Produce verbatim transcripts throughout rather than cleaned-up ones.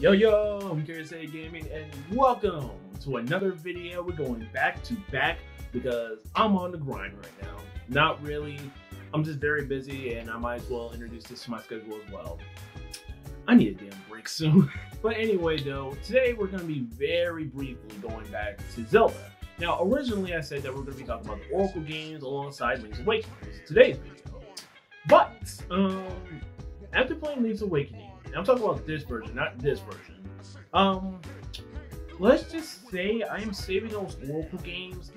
Yo, yo, I'm Kurxse Gaming, and welcome to another video. We're going back to back because I'm on the grind right now. Not really, I'm just very busy, and I might as well introduce this to my schedule as well. I need a damn break soon. But anyway, though, today we're going to be very briefly going back to Zelda. Now, originally I said that we're going to be talking about the Oracle games alongside Link's Awakening. Today's video. But, um, after playing Link's Awakening, and I'm talking about this version, not this version, um, let's just say I am saving those Oracle games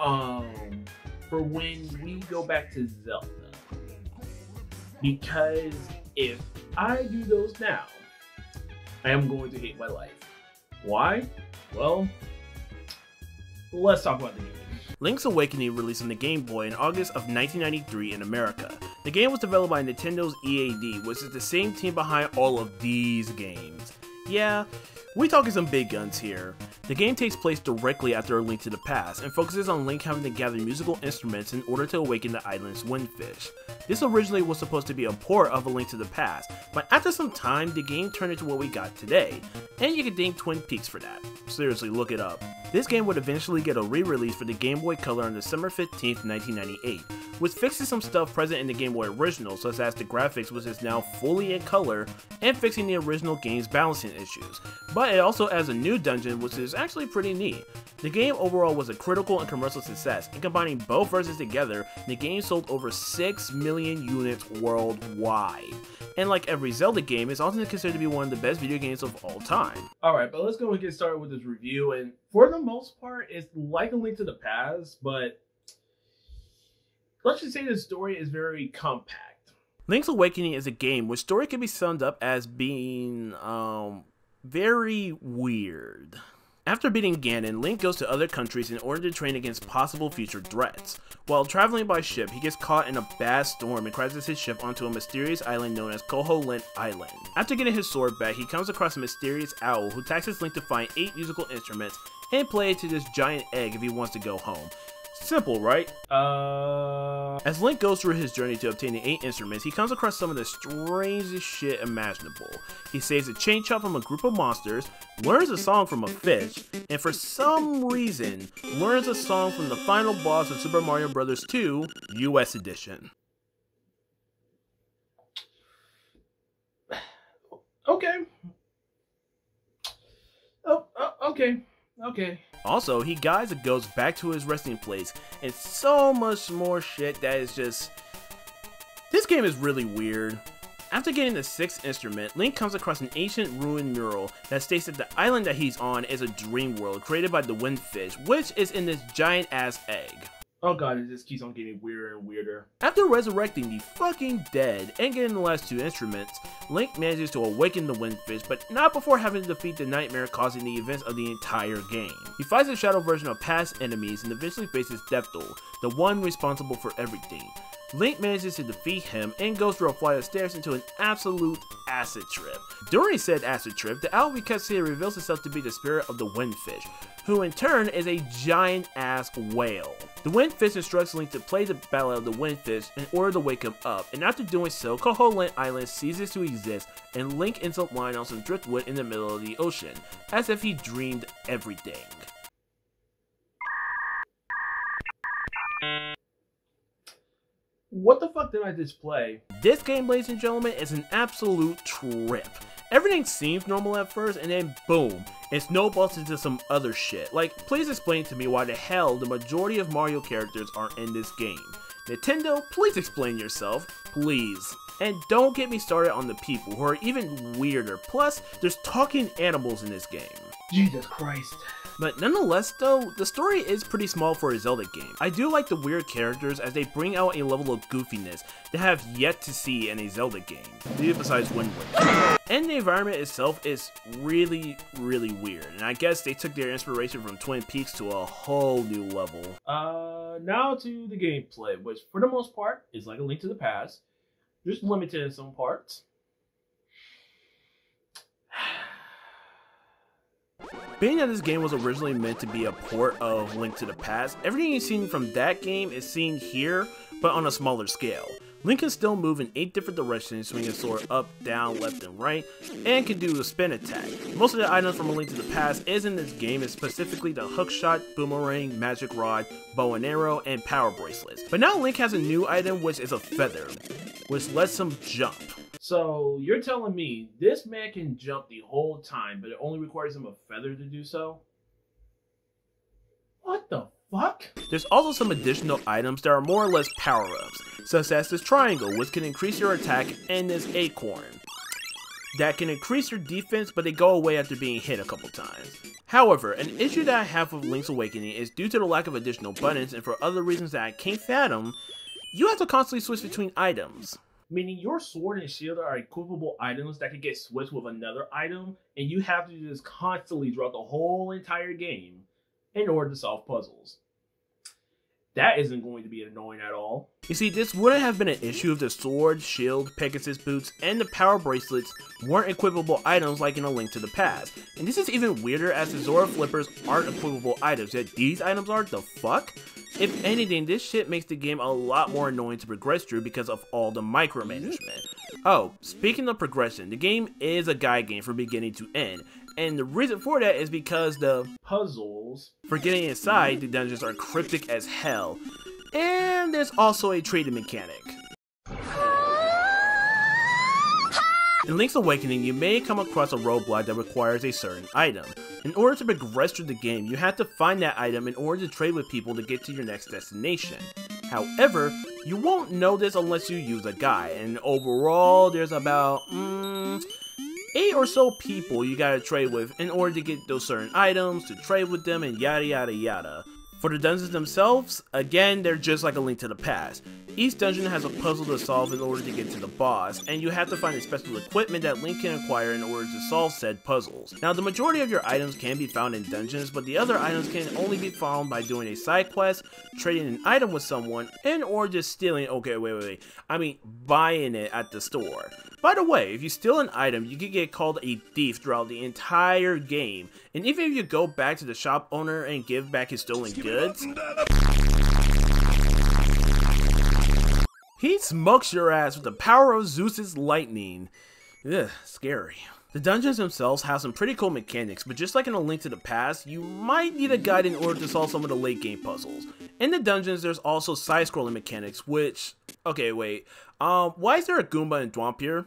um, for when we go back to Zelda. Because if I do those now, I am going to hate my life. Why? Well, let's talk about the game. Link's Awakening released on the Game Boy in August of nineteen ninety-three in America. The game was developed by Nintendo's E A D, which is the same team behind all of these games. Yeah, we're talking some big guns here. The game takes place directly after A Link to the Past and focuses on Link having to gather musical instruments in order to awaken the island's Windfish. This originally was supposed to be a port of A Link to the Past, but after some time, the game turned into what we got today, and you can thank Twin Peaks for that. Seriously, look it up. This game would eventually get a re-release for the Game Boy Color on December fifteenth, nineteen ninety-eight, which fixes some stuff present in the Game Boy Original, such as the graphics, which is now fully in color, and fixing the original game's balancing issues. But it also adds a new dungeon, which is actually pretty neat. The game overall was a critical and commercial success, and combining both versions together, the game sold over six million units worldwide. And like every Zelda game, it's often considered to be one of the best video games of all time. Alright, but let's go and get started with this review, and for the most part, it's like A Link to the Past, but let's just say the story is very compact. Link's Awakening is a game where story can be summed up as being, um, very weird. After beating Ganon, Link goes to other countries in order to train against possible future threats. While traveling by ship, he gets caught in a bad storm and crashes his ship onto a mysterious island known as Koholint Island. After getting his sword back, he comes across a mysterious owl who taxes Link to find eight musical instruments and play it to this giant egg if he wants to go home. Simple, right? Uh... As Link goes through his journey to obtaining eight instruments, he comes across some of the strangest shit imaginable. He saves a chain chop from a group of monsters, learns a song from a fish, and for some reason, learns a song from the final boss of Super Mario Bros. two, U S edition. Okay. Oh, oh okay. Okay. Also, he guides the ghost back to his resting place, and so much more shit that is just... This game is really weird. After getting the sixth instrument, Link comes across an ancient ruined mural that states that the island that he's on is a dream world created by the Windfish, which is in this giant ass egg. Oh god, it just keeps on getting weirder and weirder. After resurrecting the fucking dead and getting the last two instruments, Link manages to awaken the Windfish, but not before having to defeat the nightmare causing the events of the entire game. He fights a shadow version of past enemies and eventually faces Deathdoll, the one responsible for everything. Link manages to defeat him and goes through a flight of stairs into an absolute acid trip. During said acid trip, the owl we catch here reveals itself to be the spirit of the Windfish, who in turn is a giant ass whale. The Windfish instructs Link to play the battle of the Windfish in order to wake him up, and after doing so, Koholint Island ceases to exist and Link ends up lying on some driftwood in the middle of the ocean, as if he dreamed everything. What the fuck did I just play? This game, ladies and gentlemen, is an absolute trip. Everything seems normal at first, and then boom, it snowballs into some other shit. Like, please explain to me why the hell the majority of Mario characters are in this game. Nintendo, please explain yourself, please. And don't get me started on the people, who are even weirder. Plus, there's talking animals in this game. Jesus Christ. But nonetheless though, the story is pretty small for a Zelda game. I do like the weird characters as they bring out a level of goofiness that I have yet to see in a Zelda game, besides Windwaker. And the environment itself is really, really weird, and I guess they took their inspiration from Twin Peaks to a whole new level. Uh, now to the gameplay, which for the most part is like A Link to the Past, just limited in some parts. Being that this game was originally meant to be a port of Link to the Past, everything you've seen from that game is seen here, but on a smaller scale. Link can still move in eight different directions, swinging Zora up, down, left, and right, and can do a spin attack. Most of the items from A Link to the Past is in this game is specifically the hookshot, boomerang, magic rod, bow and arrow, and power bracelets. But now Link has a new item, which is a feather, which lets him jump. So you're telling me this man can jump the whole time, but it only requires him a feather to do so? What the fuck? There's also some additional items that are more or less power-ups, such as this triangle, which can increase your attack, and this acorn that can increase your defense, but they go away after being hit a couple times. However, an issue that I have with Link's Awakening is due to the lack of additional buttons, and for other reasons that I can't fathom, you have to constantly switch between items. Meaning your sword and shield are equipable items that can get switched with another item, and you have to do this constantly throughout the whole entire game in order to solve puzzles. That isn't going to be annoying at all. You see, this wouldn't have been an issue if the sword, shield, Pegasus boots, and the power bracelets weren't equipable items like in A Link to the Past. And this is even weirder as the Zora flippers aren't equipable items, yet these items are. The fuck? If anything, this shit makes the game a lot more annoying to progress through because of all the micromanagement. Oh, speaking of progression, the game is a guide game from beginning to end. And the reason for that is because the puzzles for getting inside the dungeons are cryptic as hell. And there's also a trading mechanic. In Link's Awakening, you may come across a roadblock that requires a certain item. In order to progress through the game, you have to find that item in order to trade with people to get to your next destination. However, you won't know this unless you use a guide, and overall there's about mm, eight or so people you gotta trade with in order to get those certain items, to trade with them, and yada yada yada. For the dungeons themselves, again, they're just like A Link to the Past. Each dungeon has a puzzle to solve in order to get to the boss, and you have to find a special equipment that Link can acquire in order to solve said puzzles. Now, the majority of your items can be found in dungeons, but the other items can only be found by doing a side quest, trading an item with someone, and or just stealing, okay, wait, wait, wait, I mean, buying it at the store. By the way, if you steal an item, you can get called a thief throughout the entire game, and even if you go back to the shop owner and give back his stolen goods, he smokes your ass with the power of Zeus's lightning. Ugh, scary. The dungeons themselves have some pretty cool mechanics, but just like in A Link to the Past, you might need a guide in order to solve some of the late game puzzles. In the dungeons, there's also side-scrolling mechanics, which, okay, wait, um, why is there a Goomba in Dwampyr?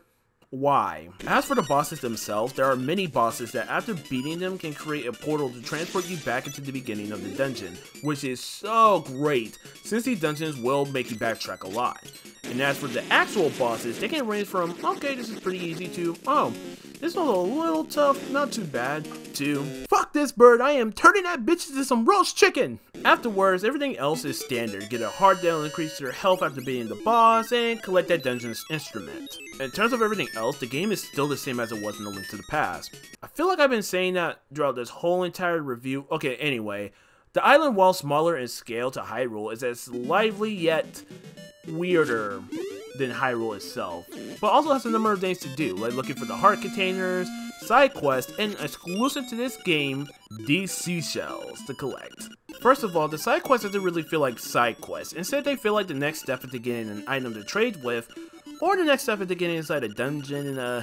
Why? As for the bosses themselves, there are many bosses that after beating them can create a portal to transport you back into the beginning of the dungeon, which is so great, since these dungeons will make you backtrack a lot. And as for the actual bosses, they can range from, okay, this is pretty easy, to, oh, this one's a little tough, not too bad, to, fuck this bird, I am turning that bitch into some roast chicken! Afterwards, everything else is standard. Get a heart that'll increase your health after beating the boss, and collect that dungeon's instrument. In terms of everything else, the game is still the same as it was in A Link to the Past. I feel like I've been saying that throughout this whole entire review. Okay, anyway, the island, while smaller in scale to Hyrule, is as lively yet weirder than Hyrule itself, but also has a number of things to do, like looking for the heart containers, side quests, and exclusive to this game, these seashells to collect. First of all, the side quests doesn't really feel like side quests. Instead, they feel like the next step into getting an item to trade with, or the next step into getting inside a dungeon, and uh,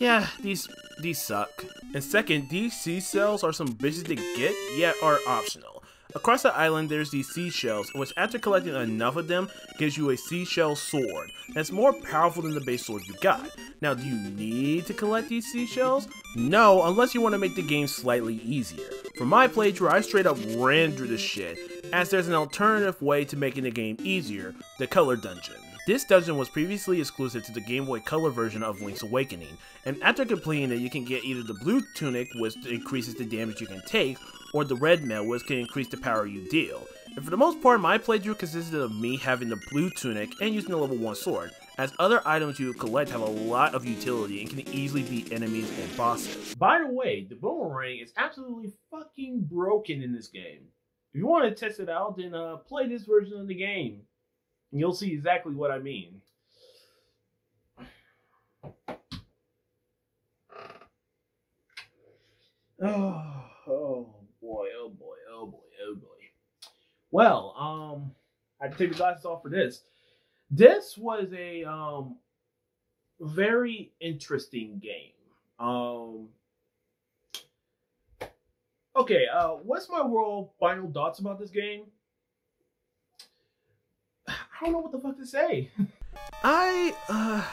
yeah, these these suck. And second, these seashells are some bitches to get, yet are optional. Across the island, there's these seashells, which after collecting enough of them, gives you a seashell sword that's more powerful than the base sword you got. Now, do you need to collect these seashells? No, unless you want to make the game slightly easier. For my playthrough, I straight up ran through the shit, as there's an alternative way to making the game easier, the Color Dungeon. This dungeon was previously exclusive to the Game Boy Color version of Link's Awakening, and after completing it, you can get either the blue tunic, which increases the damage you can take, or the red mail, which can increase the power you deal. And for the most part, my playthrough consisted of me having the blue tunic and using the level one sword, as other items you collect have a lot of utility and can easily beat enemies and bosses. By the way, the boomerang is absolutely fucking broken in this game. If you want to test it out, then uh, play this version of the game, and you'll see exactly what I mean. Oh, oh. Boy, oh boy, oh boy, oh boy. Well, um, I have to take the glasses off for this. This was a um, very interesting game. Um, okay, uh, what's my world final thoughts about this game? I don't know what the fuck to say. I uh,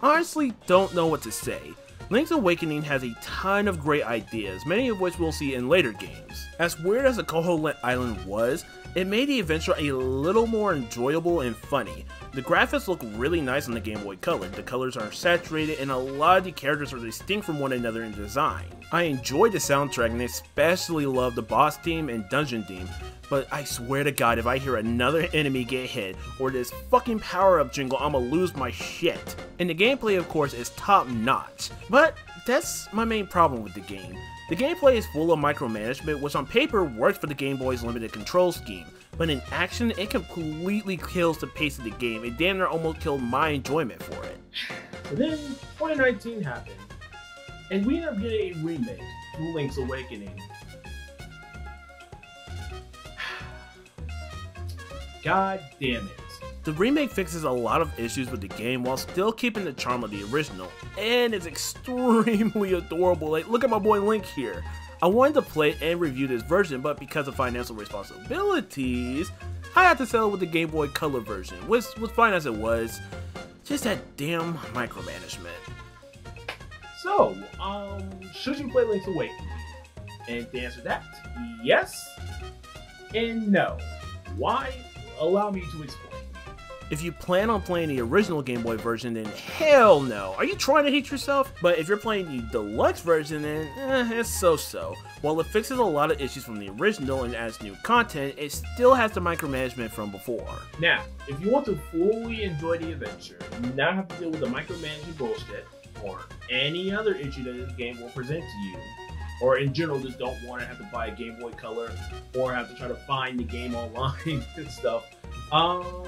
honestly don't know what to say. Link's Awakening has a ton of great ideas, many of which we'll see in later games. As weird as the Koholint Island was, it made the adventure a little more enjoyable and funny. The graphics look really nice on the Game Boy Color, the colors are saturated, and a lot of the characters are distinct from one another in design. I enjoyed the soundtrack and especially loved the boss theme and dungeon theme, but I swear to God, if I hear another enemy get hit or this fucking power-up jingle, I'ma lose my shit. And the gameplay, of course, is top-notch, but that's my main problem with the game. The gameplay is full of micromanagement, which on paper works for the Game Boy's limited control scheme, but in action it completely kills the pace of the game and damn near almost killed my enjoyment for it. So then twenty nineteen happened, and we ended up getting a remake to Link's Awakening. God damn it. The remake fixes a lot of issues with the game while still keeping the charm of the original, and it's extremely adorable. Like, look at my boy Link here. I wanted to play and review this version, but because of financial responsibilities, I had to settle with the Game Boy Color version, which was fine as it was. Just that damn micromanagement. So, um, should you play Link's Awakening? And to answer that, yes and no. Why? Allow me to explain. If you plan on playing the original Game Boy version, then hell no. Are you trying to hate yourself? But if you're playing the deluxe version, then eh, it's so-so. While it fixes a lot of issues from the original and adds new content, it still has the micromanagement from before. Now, if you want to fully enjoy the adventure, you not have to deal with the micromanaging bullshit or any other issue that this game will present to you, or in general just don't want to have to buy a Game Boy Color or have to try to find the game online and stuff, um...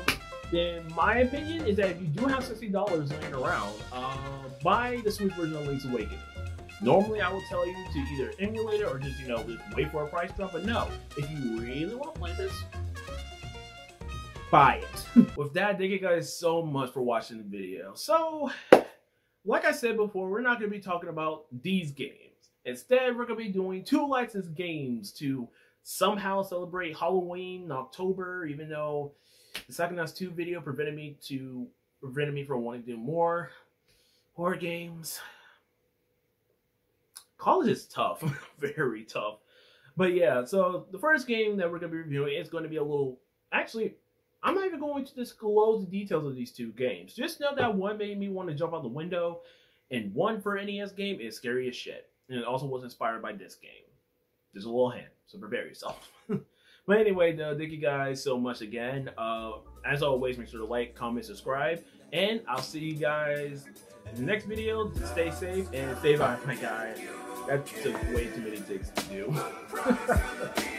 then my opinion is that if you do have sixty dollars laying around, uh, buy the Switch version of Link's Awakening. Normally I would tell you to either emulate it or just, you know, just wait for a price drop, but no, if you really want to play this, buy it. With that, thank you guys so much for watching the video. So, like I said before, we're not going to be talking about these games. Instead, we're going to be doing two licensed games to somehow celebrate Halloween in October, even though the Psychonauts two video prevented me to prevented me from wanting to do more horror games. College is tough, very tough. But yeah, so the first game that we're going to be reviewing is going to be a little... Actually, I'm not even going to disclose the details of these two games. Just know that one made me want to jump out the window, and one for N E S game is scary as shit. And it also was inspired by this game. There's a little hint, so prepare yourself. But anyway, though, thank you guys so much again. Uh, as always, make sure to like, comment, subscribe, and I'll see you guys in the next video. Stay safe and stay vibrant, my guys. That took way too many takes to do.